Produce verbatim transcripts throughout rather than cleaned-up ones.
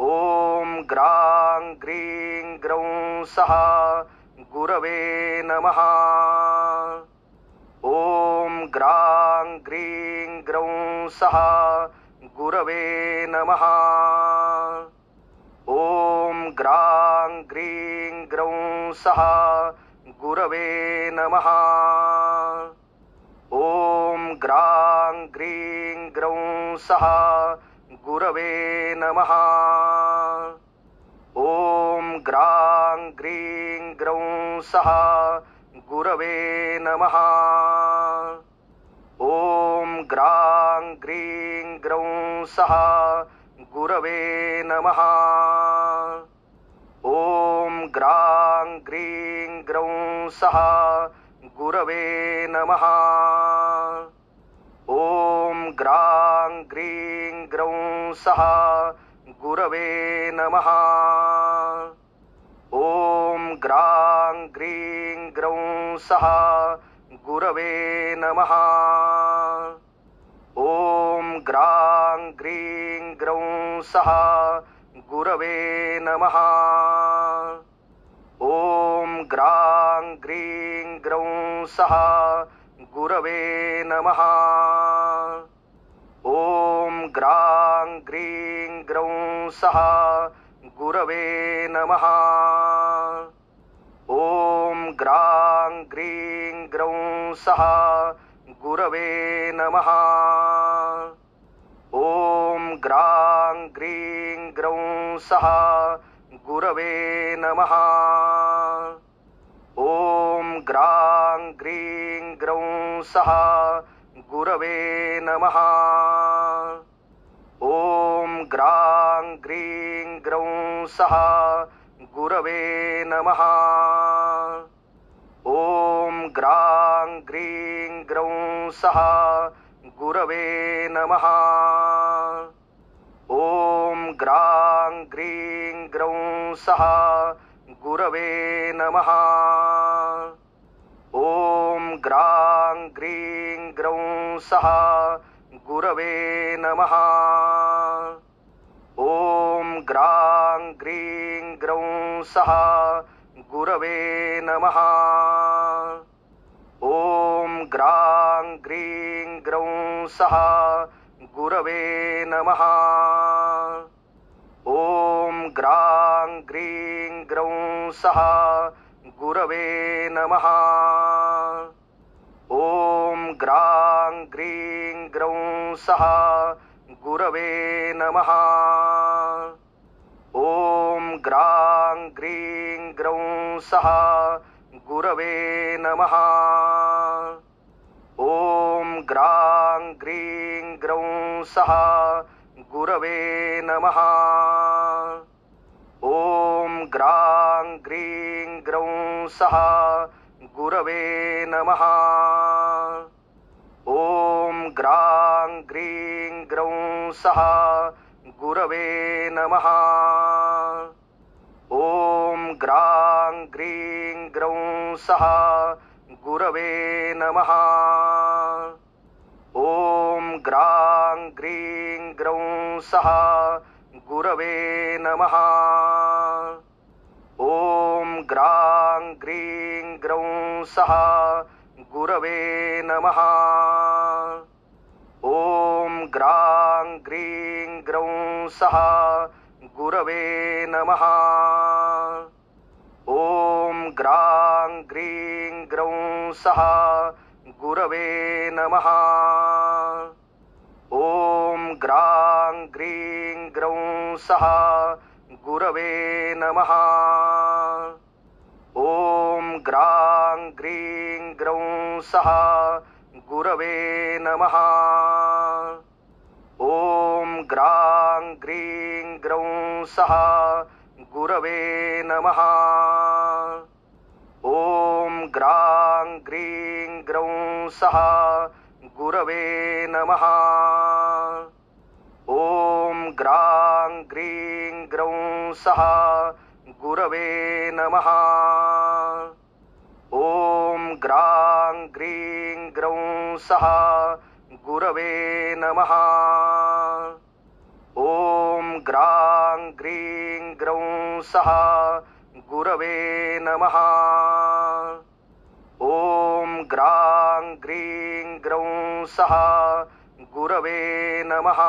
Om Grang Green Graun Saha Gurave Namaha. Om Grang Green Graun Saha Gurave Namaha. Om Grang Green Graun Saha Gurave Namaha. Om Grang Green Graun Saha Gurave Namaha. Om Grang Green Graun Saha Gurave Namaha. Om Grang Green Graun Saha Gurave Namaha. Om Grang Green Graun Saha Gurave Namaha. Om Grang Green Graun Saha Gurave Namaha. Om Grang Green Graun Saha Gurave Namaha. Om Grang Green Graun Saha Gurave Namaha. Om Grang Green Graun Saha Gurave Namaha. Om Grang Green Graun Saha Gurave Namaha. Om Grang Green Graun Saha Gurave Namaha. Om Grang Green Graun Saha Gurave Namaha. Om Grang Green Graun Saha Gurave Namaha. Om Grang Green Graun Saha Gurave Namaha. Om Grang Green Graun Saha Gurave Namaha. Om Grang Green Graun Saha Gurave Namaha. Om Grang Green Graun Saha Gurave Namaha. Om Grang Green Graun Saha Gurave Namaha. Om Grang Green Graun Saha Gurave Namaha. Om Grang Green Graun Saha Gurave Namaha. Om Grang Green Graun Saha Gurave Namaha. Om Grang Green Graun Saha Gurave Namaha. Om Grang Green Graun Saha Gurave Namaha. Om Grang Green Graun Saha Gurave Namaha. Om Grang Green Graun Saha Gurave Namaha. Om Grang Green Graun Saha Gurave Namaha. Om Grang Green Graun Saha Gurave Namaha. Om Grang Green Graun Saha Gurave Namaha. Om Grang Green Graun Saha Gurave Namaha. Om Grang Green Graun Saha Gurave Namaha. Om Grang Green Graun Saha Gurave Namaha. Om Grang Green Graun Saha Gurave Namaha. Om Grang Green Graun Saha Gurave Namaha. Om Grang Green Graun Saha Gurave Namaha. Om Grang Green Graun Saha Gurave Namaha. Om Grang Green Graun Saha Gurave Namaha. Om ग्रां ग्रीं ग्रौं सहा गुरवे नमः। ॐ ग्रां ग्रीं ग्रौं सहा गुरवे नमः।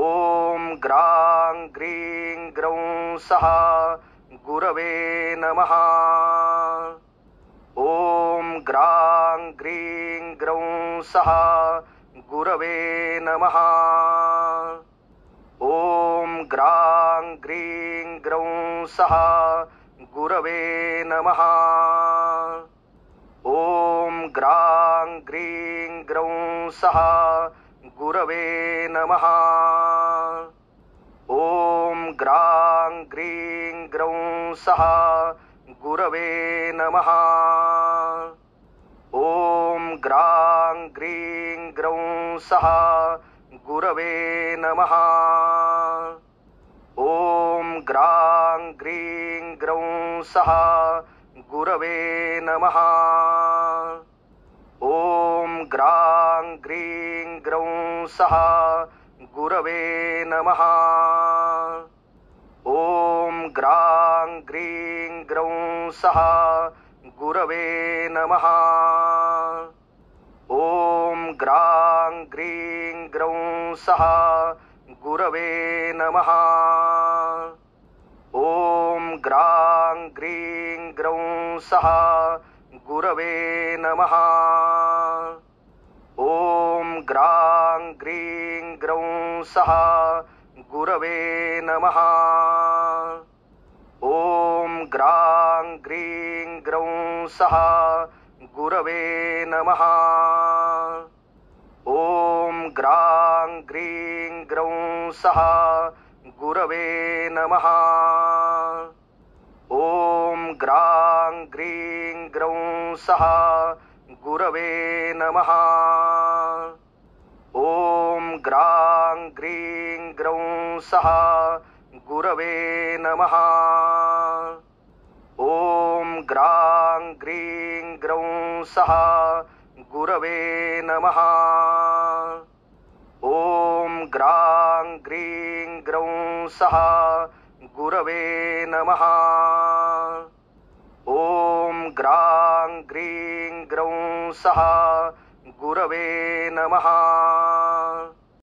ॐ ग्रां ग्रीं ग्रौं सहा गुरवे नमः। ॐ ग्रां ग्रीं ग्रौं सहा गुरवे नमः। ॐ ग्रां ग्रीं ग्रौं सहा गुरवे नमः। ॐ ग्रां ग्रीं ग्रौं सहा गुरवे नमः। ॐ ग्रां ग्रीं ग्रौं सहा गुरवे नमः। ॐ ग्रां ग्रीं ग्रौं सहा गुरवे नमः। ॐ ग्रां ग्रीं ग्रौं सहा गुरवे नमः। ॐ ग्रां ग्रीं ग्रौं सहा गुरवे नमः। ॐ ग्रां ग्रीं ग्रौं सहा गुरवे नमः। ॐ ग्रां ग्रीं ग्रौं सहा गुरवे नमः। ॐ ग्रां ग्रीं ग्रौं सहा गुरवे नमः। ॐ ग्रां ग्रीं ग्रौं सहा गुरवे नमः। ॐ ग्रां ग्रीं ग्रौं सहा गुरवे नमः। ॐ ग्रां ग्रीं ग्रौं सहा गुरवे नमः। ॐ ग्रां ग्रीं ग्रौं सहा गुरवे नमः। ॐ ग्रां ग्रीं ग्रौं सहा गुरवे नमः। ॐ ग्रां ग्रीं ग्रौं सहा गुरवे नमः। ॐ ग्रां ग्रीं ग्रौं सहा गुरवे नमः। ॐ ग्रां ग्रीं ग्रौं सहा गुरवे नमः।